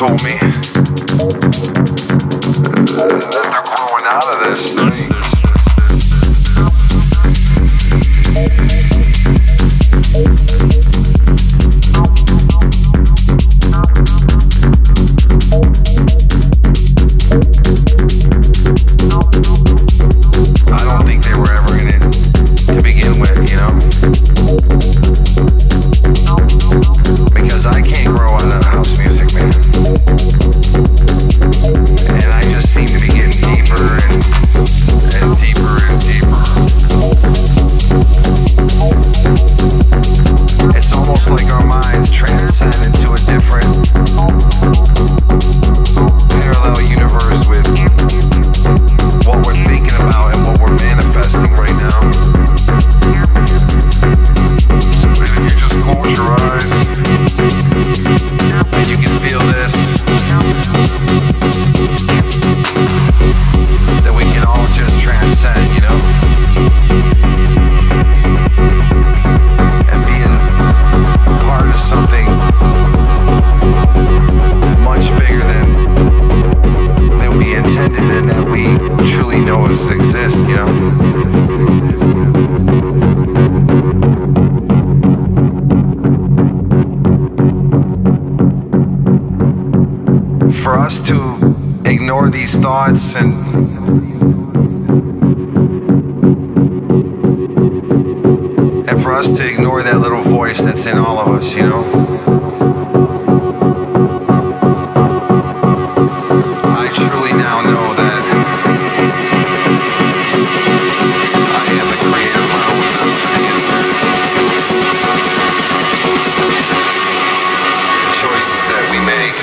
told me that they're growing out of this thing. For us to ignore these thoughts and for us to ignore that little voice that's in all of us, you know? I truly now know that I am the creator of my own destiny. The choices that we make.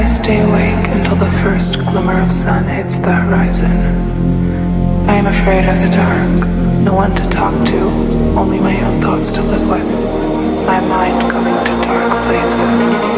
I stay awake until the first glimmer of sun hits the horizon. I am afraid of the dark, no one to talk to, only my own thoughts to live with, my mind going to dark places.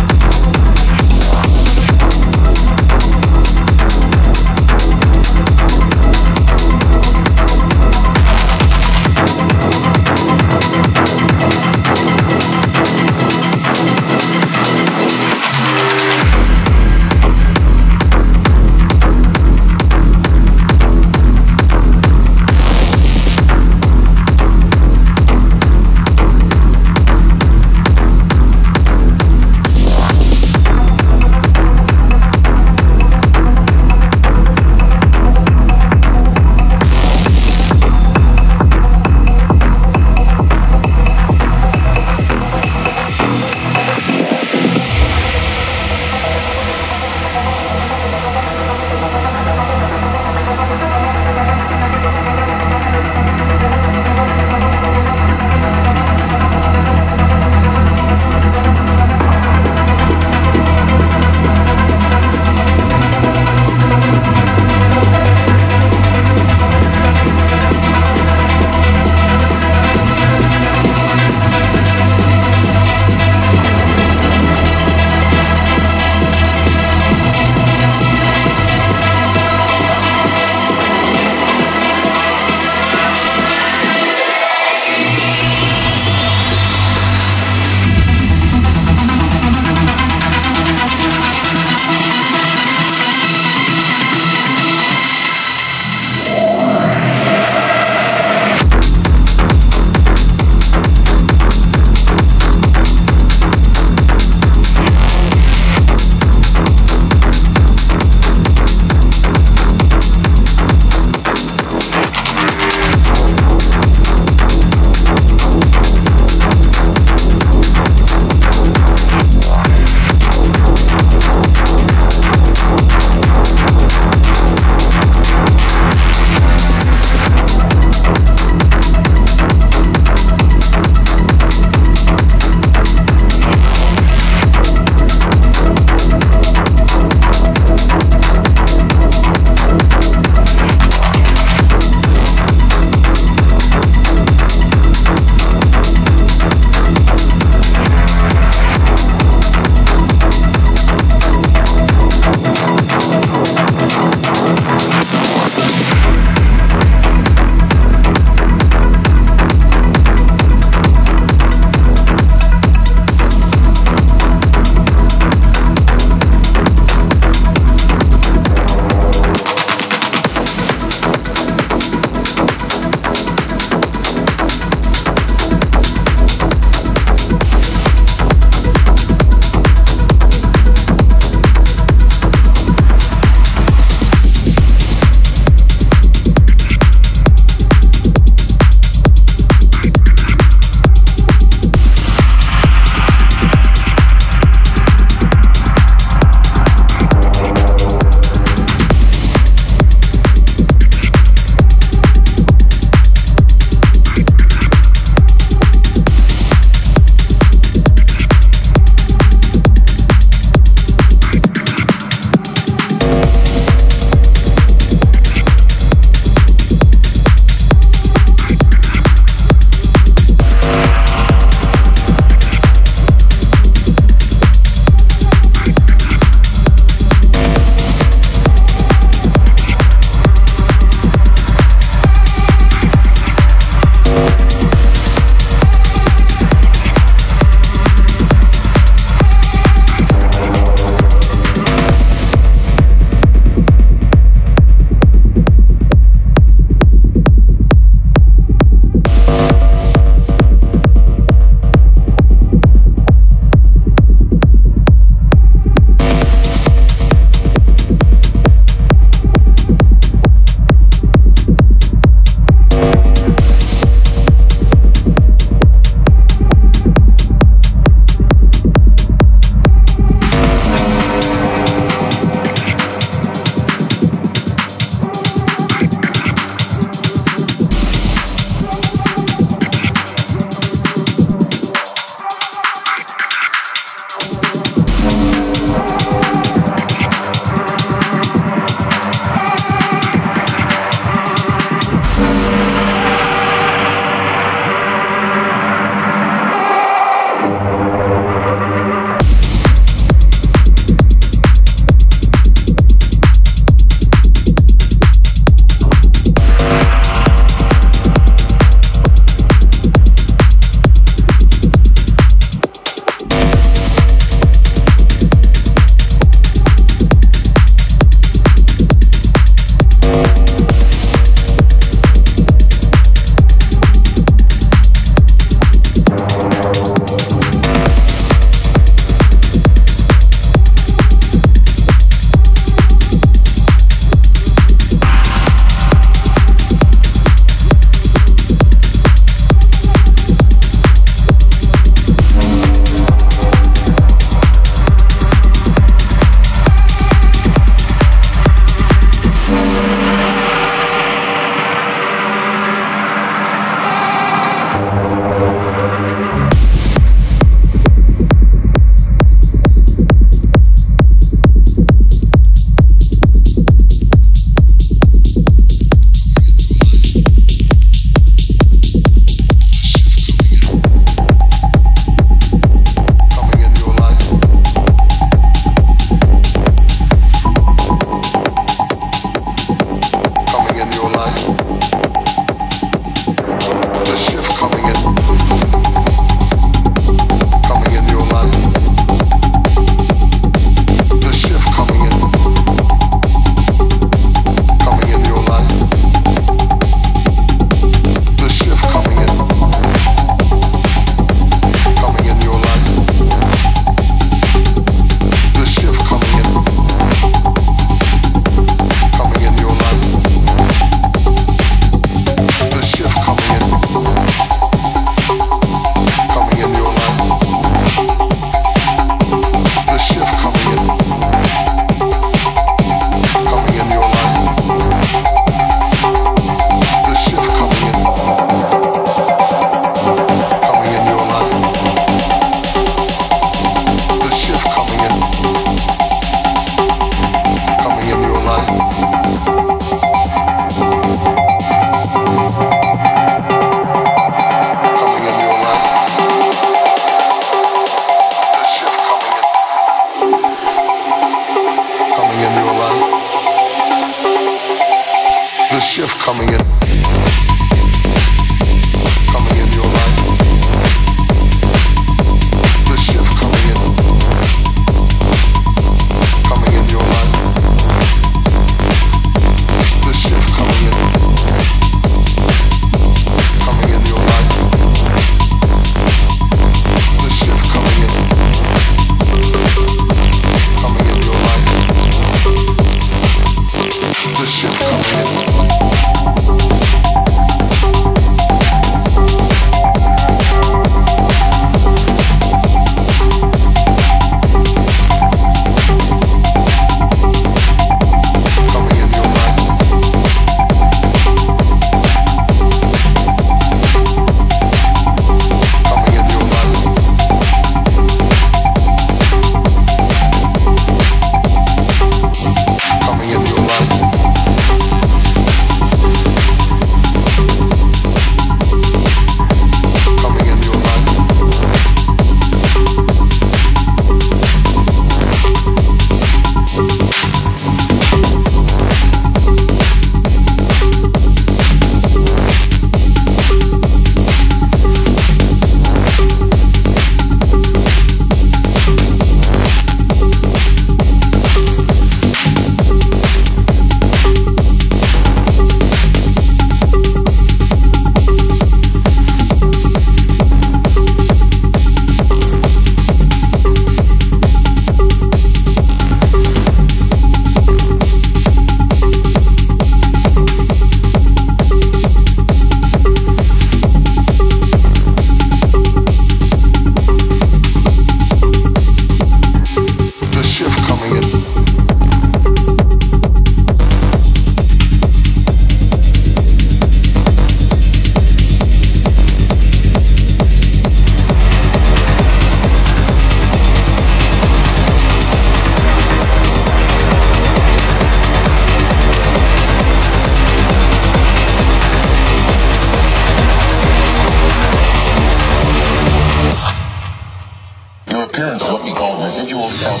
residual sound.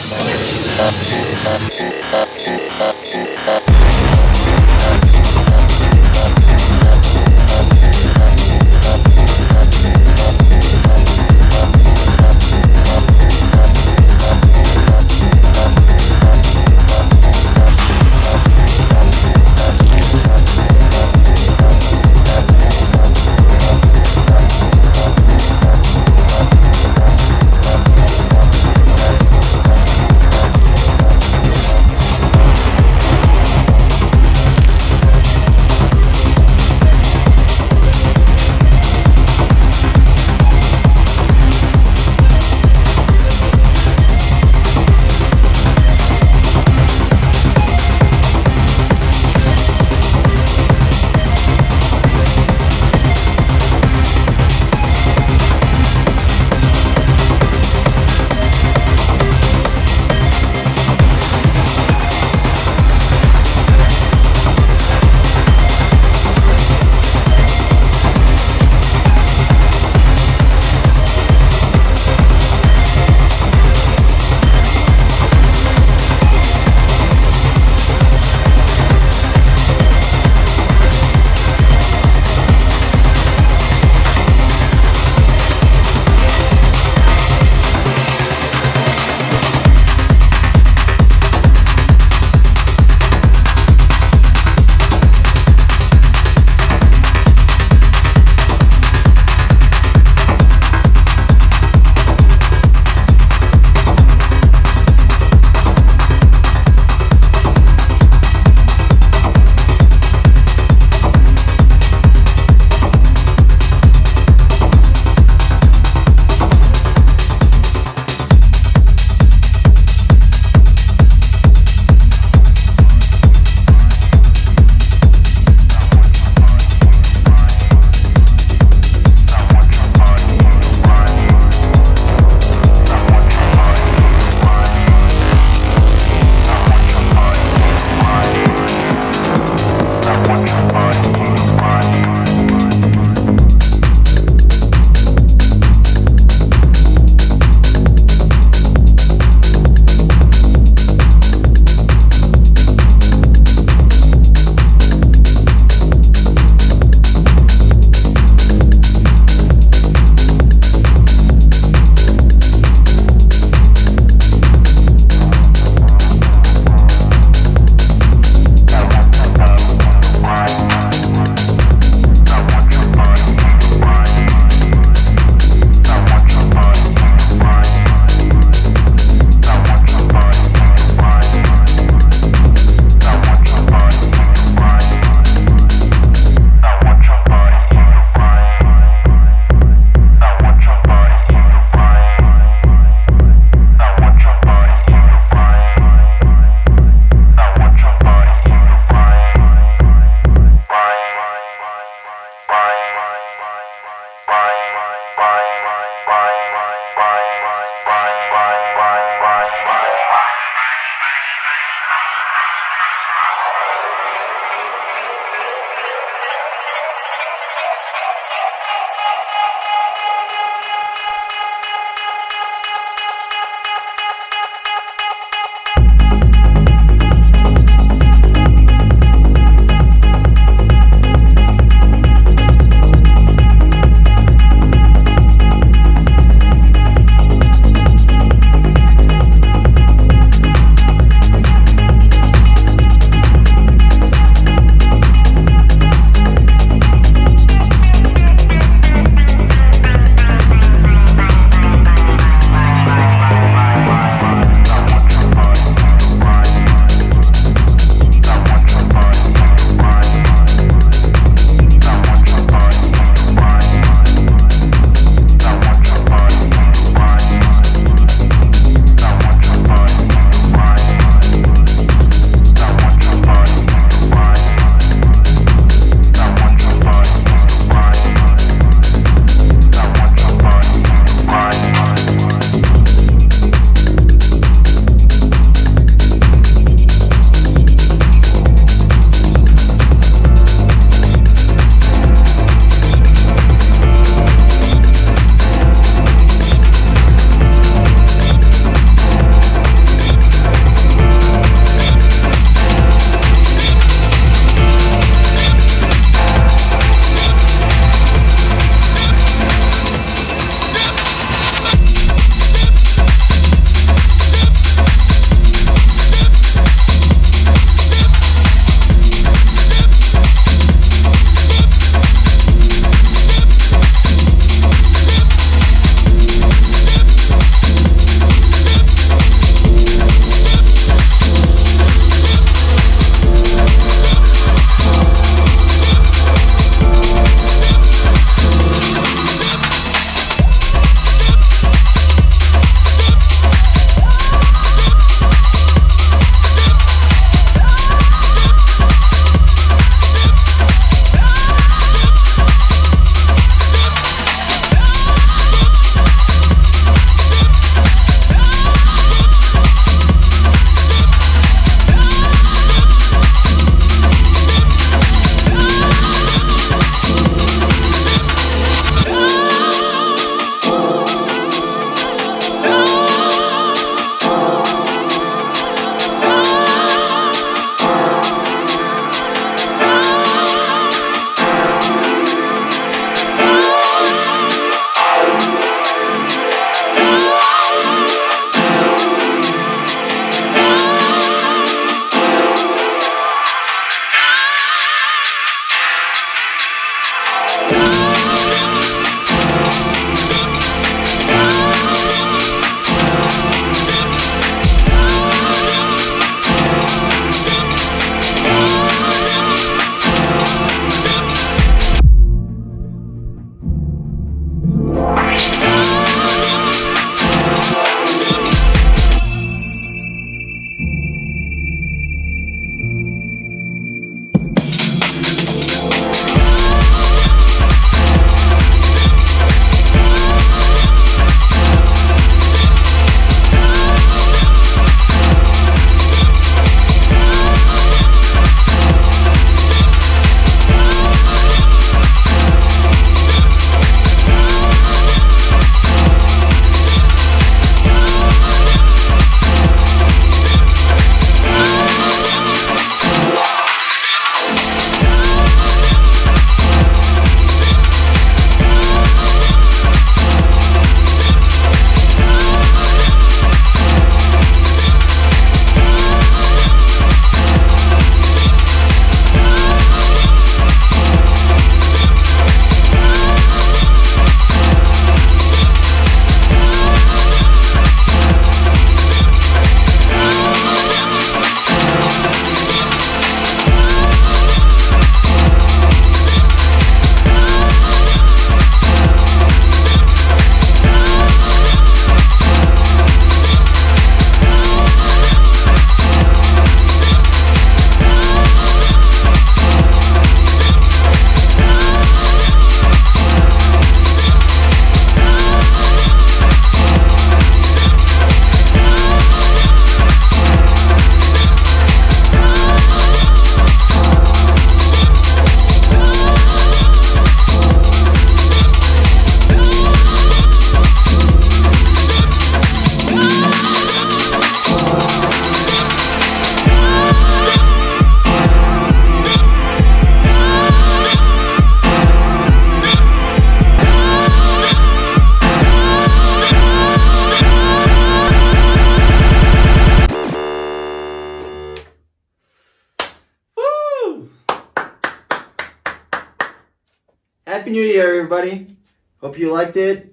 Happy New Year, everybody. Hope you liked it.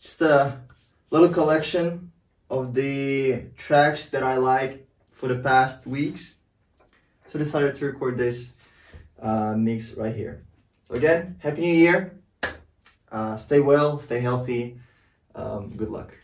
Just a little collection of the tracks that I like for the past weeks. So I decided to record this mix right here. So again, Happy New Year. Stay well, stay healthy. Good luck.